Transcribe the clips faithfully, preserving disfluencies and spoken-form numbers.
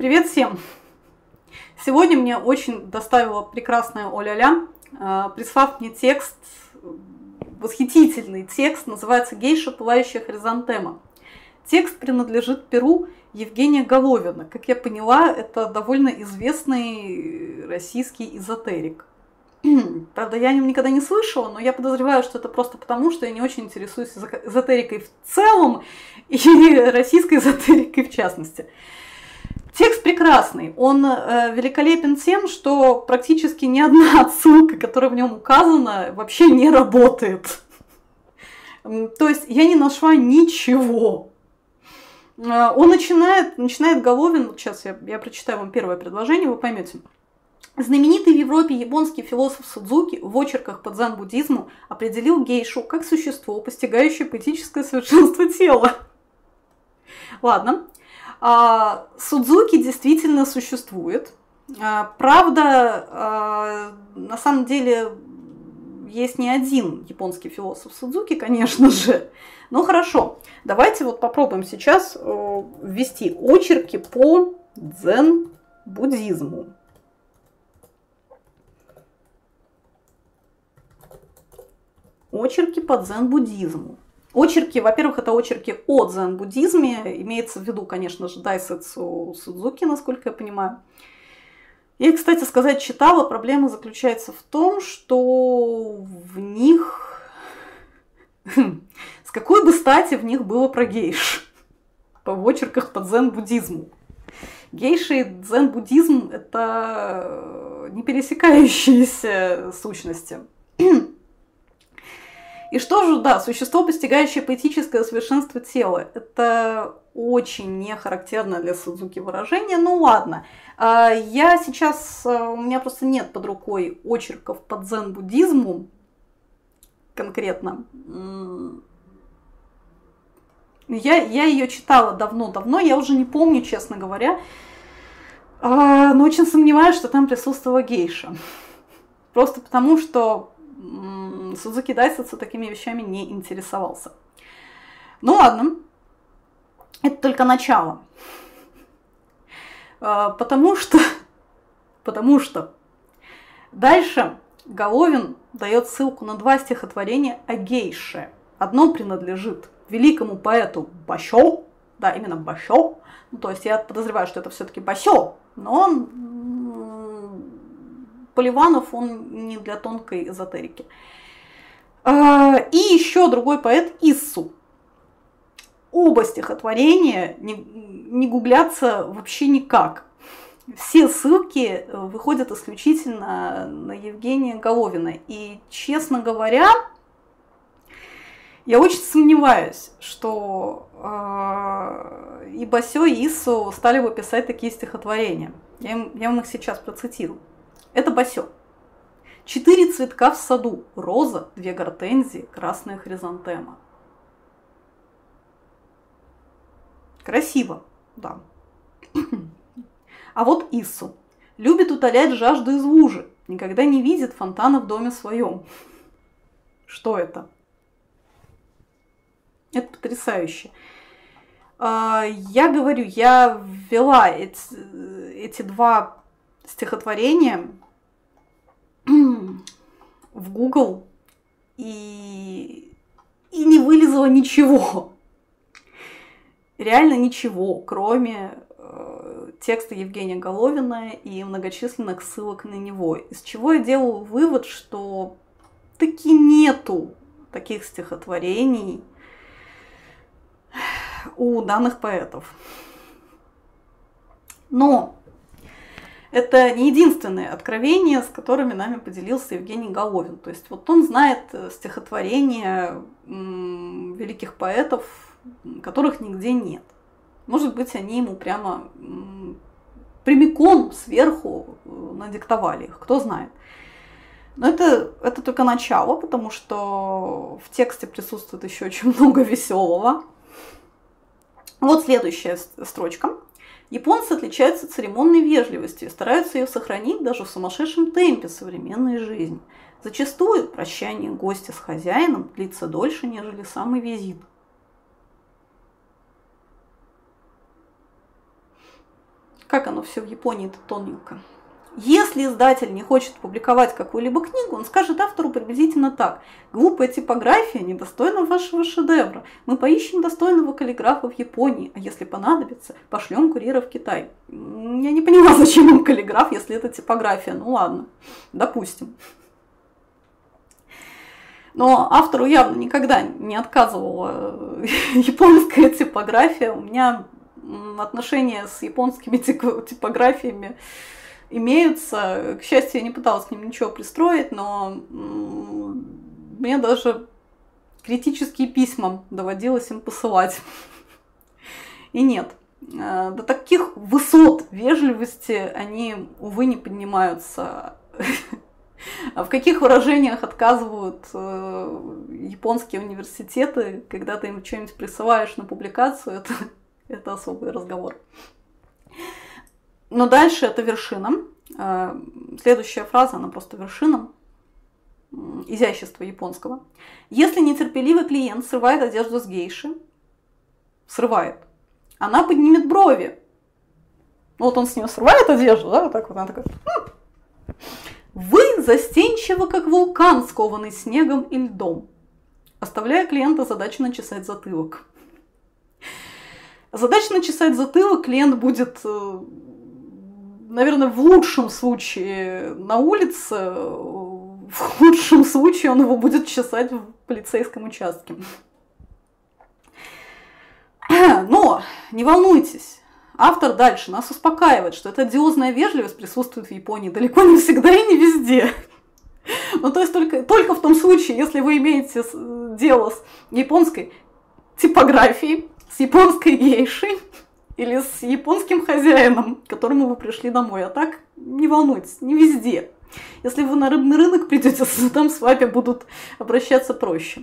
Привет всем! Сегодня мне очень доставила прекрасная Оля-ля, прислав мне текст, восхитительный текст, называется «Гейша пылающая хризантема». Текст принадлежит перу Евгения Головина. Как я поняла, это довольно известный российский эзотерик. Правда, я о нем никогда не слышала, но я подозреваю, что это просто потому, что я не очень интересуюсь эзотерикой в целом и российской эзотерикой в частности. Текст прекрасный, он э, великолепен тем, что практически ни одна отсылка, которая в нем указана, вообще не работает. То есть я не нашла ничего. Он начинает, начинает Головин, сейчас я, я прочитаю вам первое предложение, вы поймете. Знаменитый в Европе японский философ Судзуки в очерках по дзен-буддизму определил гейшу как существо, постигающее поэтическое совершенство тела. Ладно. А, Судзуки действительно существует. А, правда, а, на самом деле есть не один японский философ Судзуки, конечно же. Но хорошо, давайте вот попробуем сейчас э, ввести очерки по дзен-буддизму. Очерки по дзен-буддизму. Очерки, во-первых, это очерки о дзен-буддизме, имеется в виду, конечно же, Дайсэцу Судзуки, насколько я понимаю. Я, кстати сказать, читала, проблема заключается в том, что в них, с какой бы стати в них было про гейш, по очерках по дзен-буддизму. Гейши и дзен-буддизм – это не пересекающиеся сущности. И что же, да, существо, постигающее поэтическое совершенство тела. Это очень не характерно для Судзуки выражение, ну ладно. Я сейчас, у меня просто нет под рукой очерков по дзен-буддизму конкретно. Я, я ее читала давно-давно, я уже не помню, честно говоря, но очень сомневаюсь, что там присутствовала гейша. Просто потому, что Судзуки Дайсэцу такими вещами не интересовался. Ну ладно, это только начало. Потому что, потому что дальше Головин дает ссылку на два стихотворения о гейше. Одно принадлежит великому поэту Басё, да, именно Басё, ну, то есть я подозреваю, что это все-таки Басё, но он... Поливанов, он не для тонкой эзотерики. И еще другой поэт Иссу. Оба стихотворения не, не гуглятся вообще никак. Все ссылки выходят исключительно на Евгения Головина. И, честно говоря, я очень сомневаюсь, что э, и Басё, и Иссу стали бы писать такие стихотворения. Я, им, я вам их сейчас процитирую. Это Басё. Четыре цветка в саду. Роза, две гортензии, красная хризантема. Красиво, да. А вот Иссу. Любит утолять жажду из лужи. Никогда не видит фонтана в доме своем. Что это? Это потрясающе. Я говорю, я ввела эти, эти два... стихотворение в Google и, и не вылезло ничего. Реально ничего, кроме э, текста Евгения Головина и многочисленных ссылок на него. Из чего я делаю вывод, что таки нету таких стихотворений у данных поэтов. Но это не единственное откровение, с которыми нами поделился Евгений Головин. То есть вот он знает стихотворения великих поэтов, которых нигде нет. Может быть, они ему прямо прямиком сверху надиктовали их, кто знает. Но это, это только начало, потому что в тексте присутствует еще очень много веселого. Вот следующая строчка. Японцы отличаются церемонной вежливостью и стараются ее сохранить даже в сумасшедшем темпе современной жизни. Зачастую прощание гостя с хозяином длится дольше, нежели самый визит. как оно все в Японии-то тоненько. Если издатель не хочет публиковать какую-либо книгу, он скажет автору приблизительно так. Глупая типография недостойна вашего шедевра. Мы поищем достойного каллиграфа в Японии, а если понадобится, пошлем курьера в Китай. Я не понимаю, зачем им каллиграф, если это типография. Ну ладно, допустим. Но автору явно никогда не отказывала японская типография. У меня отношения с японскими типографиями имеются. К счастью, я не пыталась к ним ничего пристроить, но мне даже критические письма доводилось им посылать. И нет, до таких высот вежливости они, увы, не поднимаются. А в каких выражениях отказывают японские университеты, когда ты им что-нибудь присылаешь на публикацию, это, это особый разговор. Но дальше это вершина. Следующая фраза, она просто вершина изящества японского. Если нетерпеливый клиент срывает одежду с гейши, срывает, она поднимет брови. Ну, вот он с нее срывает одежду, да, вот так вот, она такая. Хм. Вы застенчивы, как вулкан, скованный снегом и льдом, оставляя клиента задачу начесать затылок. Задача начесать затылок клиент будет, наверное, в лучшем случае на улице, в худшем случае он его будет чесать в полицейском участке. Но не волнуйтесь, автор дальше нас успокаивает, что эта одиозная вежливость присутствует в Японии далеко не всегда и не везде. Ну то есть только, только в том случае, если вы имеете дело с японской типографией, с японской гейшей или с японским хозяином, к которому вы пришли домой. А так, не волнуйтесь, не везде. Если вы на рыбный рынок придете, там с вами будут обращаться проще.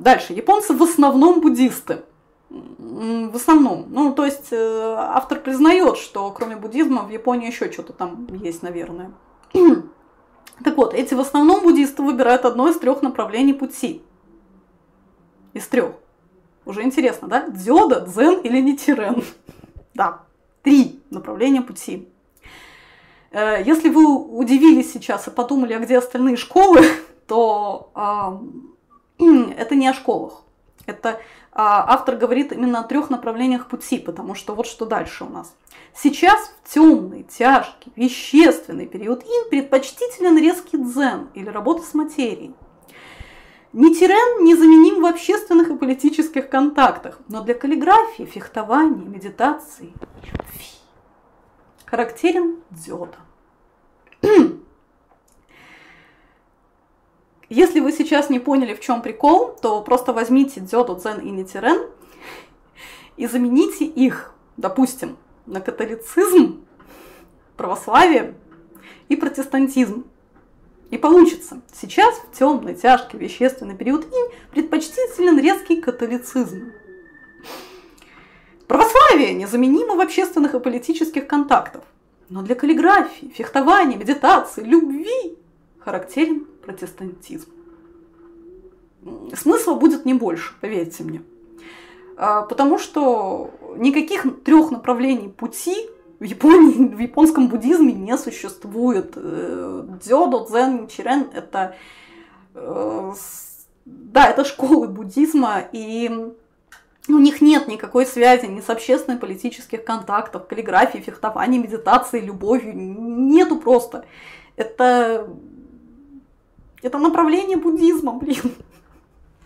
Дальше. Японцы в основном буддисты. В основном. Ну, то есть, автор признает, что кроме буддизма в Японии еще что-то там есть, наверное. Так вот, эти в основном буддисты выбирают одно из трех направлений пути. Из трех. Уже интересно, да? Дзёдо, дзен или нитирэн? Да, три направления пути. Если вы удивились сейчас и подумали, а где остальные школы, то э, это не о школах. Это э, автор говорит именно о трех направлениях пути, потому что вот что дальше у нас. Сейчас в темный, тяжкий, вещественный период им предпочтителен резкий дзен или работа с материей. Нитирэн незаменим в общественных и политических контактах, но для каллиграфии, фехтования, медитации, любви характерен дзёдо. Если вы сейчас не поняли, в чем прикол, то просто возьмите дзёдо, дзен и нитирэн и замените их, допустим, на католицизм, православие и протестантизм. И получится. Сейчас в темный, тяжкий, вещественный период им предпочтителен резкий католицизм. Православие незаменимо в общественных и политических контактах. Но для каллиграфии, фехтования, медитации, любви характерен протестантизм. Смысла будет не больше, поверьте мне. Потому что никаких трех направлений пути В, Японии, в японском буддизме не существует. Дзёдо, дзен, нитирэн – это, да, это школы буддизма, и у них нет никакой связи ни с общественными политических контактов, каллиграфией, фехтованием, медитацией, любовью. Нету просто. Это, это направление буддизма, блин.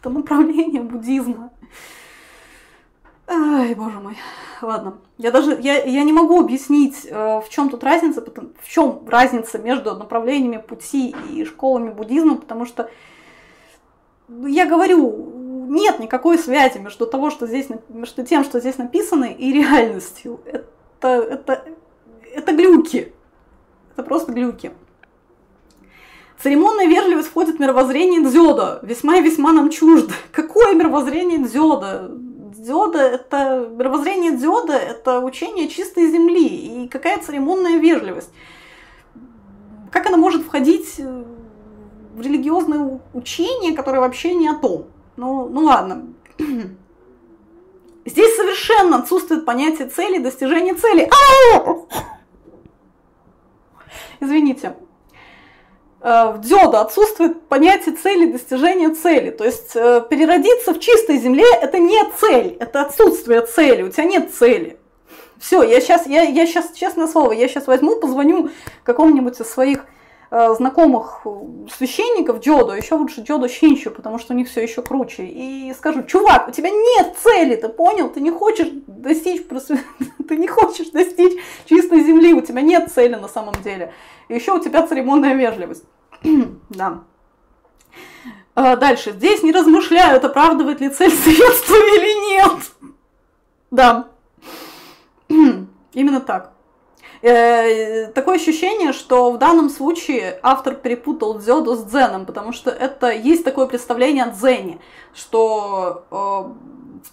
Это направление буддизма. Ай, боже мой. Ладно. Я даже я, я не могу объяснить, в чем тут разница, в чем разница между направлениями пути и школами буддизма, потому что я говорю, нет никакой связи между того, что здесь, между тем, что здесь написано, и реальностью. Это, это, это глюки. Это просто глюки. Церемонная вежливость входит в мировоззрение дзёдо. Весьма и весьма нам чуждо. Какое мировоззрение дзёдо? Дзёдо, это мировоззрение дзёдо, это учение чистой земли. И какая церемонная вежливость? Как она может входить в религиозное учение, которое вообще не о том? Ну, ну ладно. Здесь совершенно отсутствует понятие цели, достижение цели. Ау! Извините. В дзёдо отсутствует понятие цели, достижения цели. То есть переродиться в чистой земле – это не цель, это отсутствие цели, у тебя нет цели. Все, я сейчас, я, я сейчас, честное слово, я сейчас возьму, позвоню какому-нибудь из своих э, знакомых священников дзёдо, еще лучше дзёдо щинчу, потому что у них все еще круче, и скажу: чувак, у тебя нет цели, ты понял? Ты не хочешь достичь, ты не хочешь достичь чистой земли, у тебя нет цели на самом деле. И еще у тебя церемонная вежливость. Да. Дальше. Здесь не размышляют, оправдывает ли цель средства или нет. Да. Именно так. Такое ощущение, что в данном случае автор перепутал дзёдо с дзеном, потому что это есть такое представление о дзене, что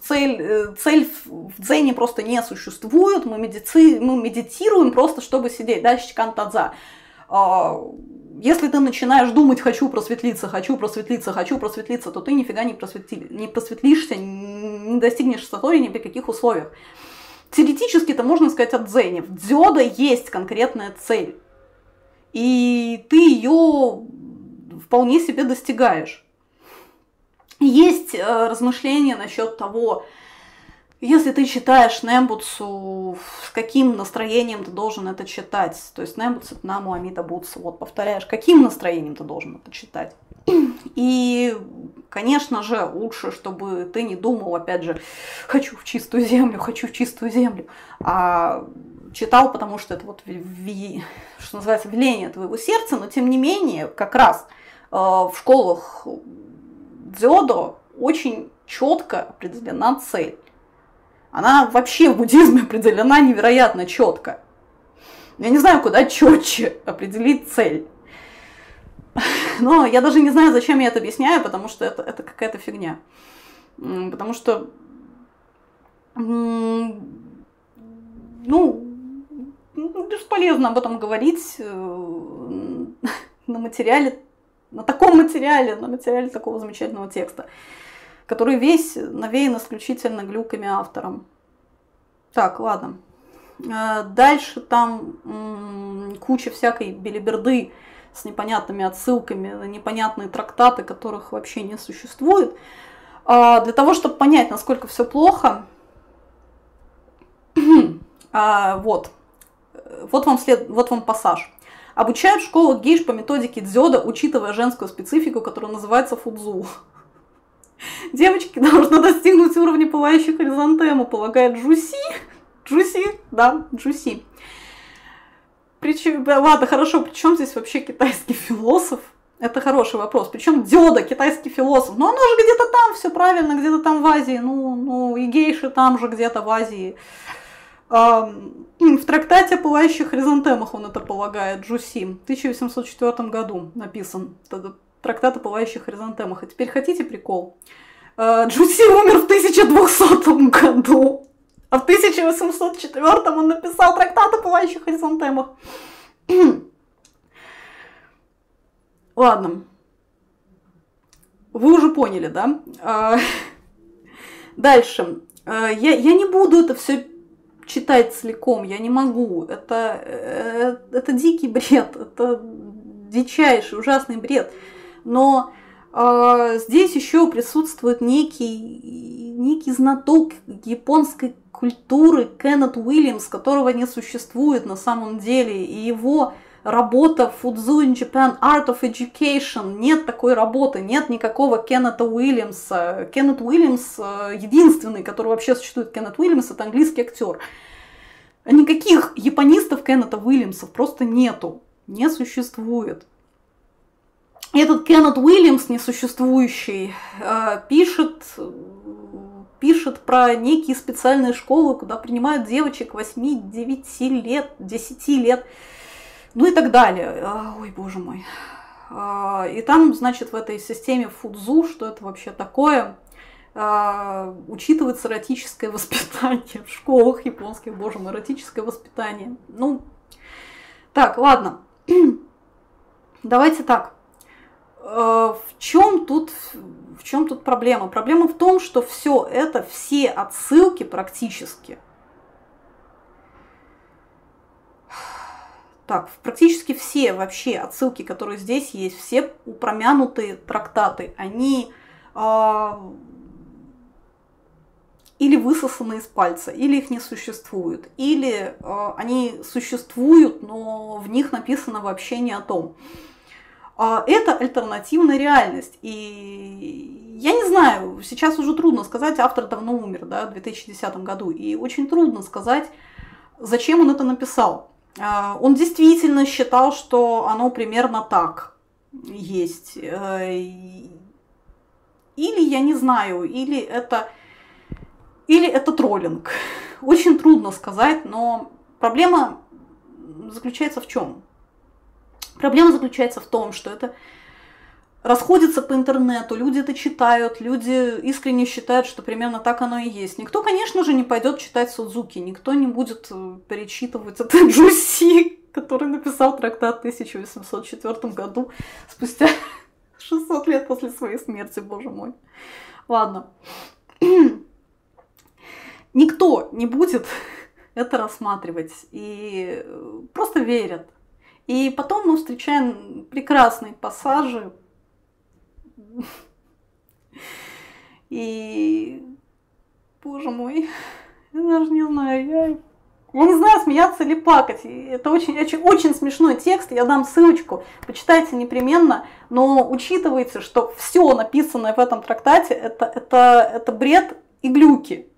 цель, цель в дзене просто не существует, мы, медици, мы медитируем просто, чтобы сидеть, да, шикантадза. Если ты начинаешь думать: хочу просветлиться, хочу просветлиться, хочу просветлиться, то ты нифига не, просветли, не просветлишься, не достигнешь сатори ни при каких условиях. Теоретически это можно сказать о дзене. В дзёдо есть конкретная цель, и ты ее вполне себе достигаешь. Есть размышления насчет того, если ты читаешь Нембуцу, с каким настроением ты должен это читать. То есть Нембуцу — это наму Амитабуцу. Вот повторяешь, каким настроением ты должен это читать. И, конечно же, лучше, чтобы ты не думал, опять же, хочу в чистую землю, хочу в чистую землю, а читал, потому что это вот, что называется, веление твоего сердца. Но, тем не менее, как раз в школах дзёдо очень четко определена цель. Она вообще в буддизме определена невероятно четко. Я не знаю, куда четче определить цель. Но я даже не знаю, зачем я это объясняю, потому что это, это какая-то фигня. Потому что, ну, бесполезно об этом говорить на материале, на таком материале, на материале такого замечательного текста, который весь навеян исключительно глюками автором. Так, ладно. Дальше там куча всякой белиберды с непонятными отсылками на непонятные трактаты, которых вообще не существует. Для того, чтобы понять, насколько все плохо, вот. Вот вам, след... вот вам пассаж. Обучают в школах гейш по методике дзёдо, учитывая женскую специфику, которая называется фудзу. Девочки должны достигнуть уровня пылающих хризантема, полагает Чжу Си. Чжу Си, да, Чжу Си. Причем, да, ладно, хорошо, при чем здесь вообще китайский философ? Это хороший вопрос. Причем дзёдо, китайский философ? Ну оно же где-то там, все правильно, где-то там в Азии. Ну, ну и гейши там же где-то в Азии. Эм, в трактате о пылающих хризантемах он это полагает, Чжу Си. В тысяча восемьсот четвёртом году написан. Трактат о пылающих хризантемах. А теперь хотите прикол? Чжу Си умер в тысяча двухсотом году, а в тысяча восемьсот четвёртом он написал трактат о пылающих хризантемах. Ладно. Вы уже поняли, да? Дальше. Я, я не буду это все читать целиком, я не могу. Это, это дикий бред, это дичайший, ужасный бред. Но э, здесь еще присутствует некий, некий знаток японской культуры Кеннет Уильямс, которого не существует на самом деле. И его работа Fudzu in Japan Art of Education. Нет такой работы, нет никакого Кеннета Уильямса. Кеннет Уильямс, единственный, который вообще существует, Кеннет Уильямс, это английский актер. Никаких японистов Кеннета Уильямса просто нету, не существует. Этот Кеннет Уильямс, несуществующий, пишет, пишет про некие специальные школы, куда принимают девочек восьми-девяти лет, десяти лет, ну и так далее. Ой, боже мой. И там, значит, в этой системе фудзу, что это вообще такое, учитывается эротическое воспитание в школах японских, боже мой, эротическое воспитание. Ну, так, ладно. Давайте так. в чем тут, в чем тут проблема? Проблема в том, что все это, все отсылки практически, так, практически все вообще отсылки, которые здесь есть, все упомянутые трактаты, они э, или высосаны из пальца, или их не существует, или э, они существуют, но в них написано вообще не о том. Это альтернативная реальность. И я не знаю, сейчас уже трудно сказать, автор давно умер, да, в две тысячи десятом году, и очень трудно сказать, зачем он это написал. Он действительно считал, что оно примерно так есть. Или, я не знаю, или это, или это троллинг. Очень трудно сказать, но проблема заключается в чем? Проблема заключается в том, что это расходится по интернету, люди это читают, люди искренне считают, что примерно так оно и есть. Никто, конечно же, не пойдет читать Судзуки, никто не будет перечитывать это Чжу Си, который написал трактат в тысяча восемьсот четвёртом году, спустя шестьсот лет после своей смерти, боже мой. Ладно. Никто не будет это рассматривать и просто верят. И потом мы встречаем прекрасные пассажи. И, боже мой, я даже не знаю, я, я не знаю, смеяться или плакать. И это очень, очень, очень смешной текст, я дам ссылочку, почитайте непременно, но учитывайте, что все написанное в этом трактате это, это, это бред и глюки.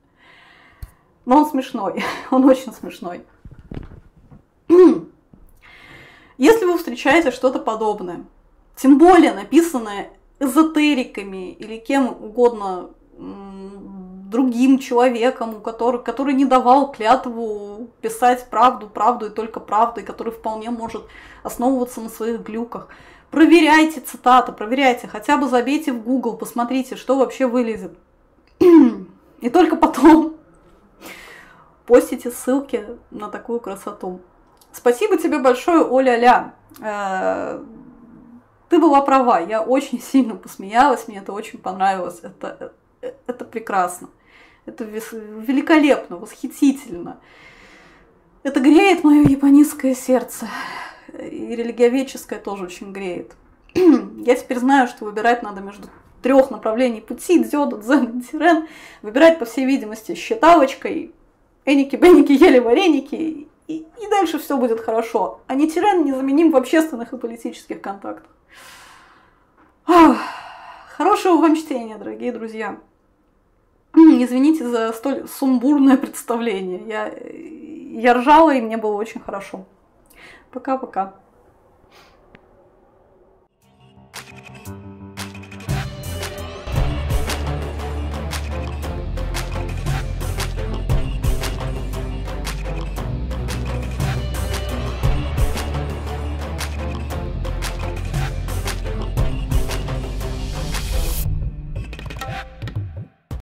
Но он смешной, он очень смешной. Если вы встречаете что-то подобное, тем более написанное эзотериками или кем угодно другим человеком, который, который не давал клятву писать правду, правду и только правду, и который вполне может основываться на своих глюках, проверяйте цитаты, проверяйте, хотя бы забейте в Google, посмотрите, что вообще вылезет. И только потом постите ссылки на такую красоту. Спасибо тебе большое, Оля-ля. Ты была права, я очень сильно посмеялась, мне это очень понравилось. Это, это прекрасно, это великолепно, восхитительно. Это греет мое японистское сердце. И религиоведческое тоже очень греет. Я теперь знаю, что выбирать надо между трех направлений пути: дзёдо, дзен, нитирэн. Выбирать, по всей видимости, считалочкой. Эники-беники ели вареники. И, и дальше все будет хорошо. А нитирэн незаменим в общественных и политических контактах. Ах, хорошего вам чтения, дорогие друзья. Извините за столь сумбурное представление. Я, я ржала, и мне было очень хорошо. Пока-пока.